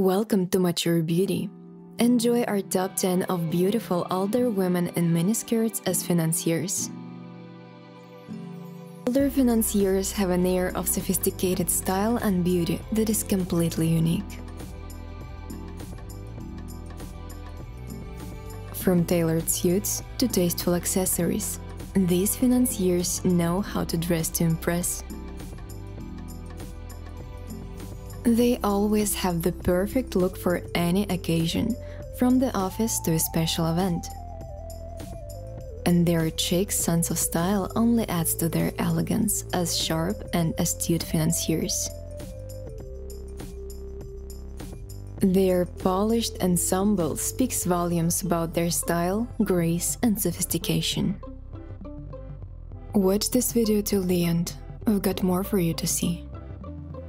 Welcome to Mature Beauty. Enjoy our top 10 of beautiful older women in miniskirts as financiers. Older financiers have an air of sophisticated style and beauty that is completely unique. From tailored suits to tasteful accessories, these financiers know how to dress to impress. They always have the perfect look for any occasion, from the office to a special event. And their chic sense of style only adds to their elegance as sharp and astute financiers. Their polished ensemble speaks volumes about their style, grace, and sophistication. Watch this video till the end, we've got more for you to see.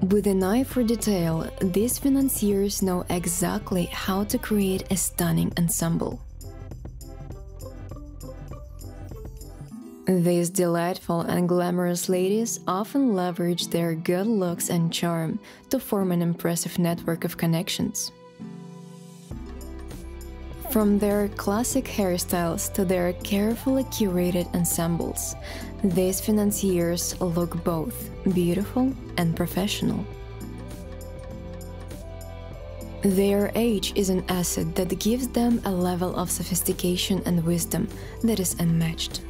With an eye for detail, these financiers know exactly how to create a stunning ensemble. These delightful and glamorous ladies often leverage their good looks and charm to form an impressive network of connections. From their classic hairstyles to their carefully curated ensembles, these financiers look both beautiful and professional. Their age is an asset that gives them a level of sophistication and wisdom that is unmatched.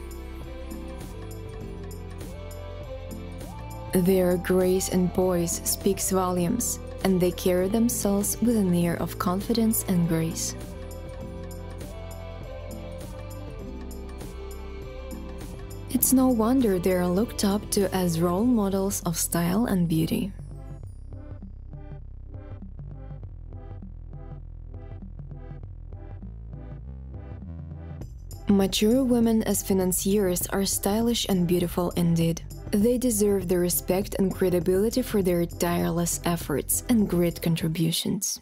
Their grace and poise speaks volumes, and they carry themselves with an air of confidence and grace. It's no wonder they are looked up to as role models of style and beauty. Mature women as financiers are stylish and beautiful indeed. They deserve the respect and credibility for their tireless efforts and great contributions.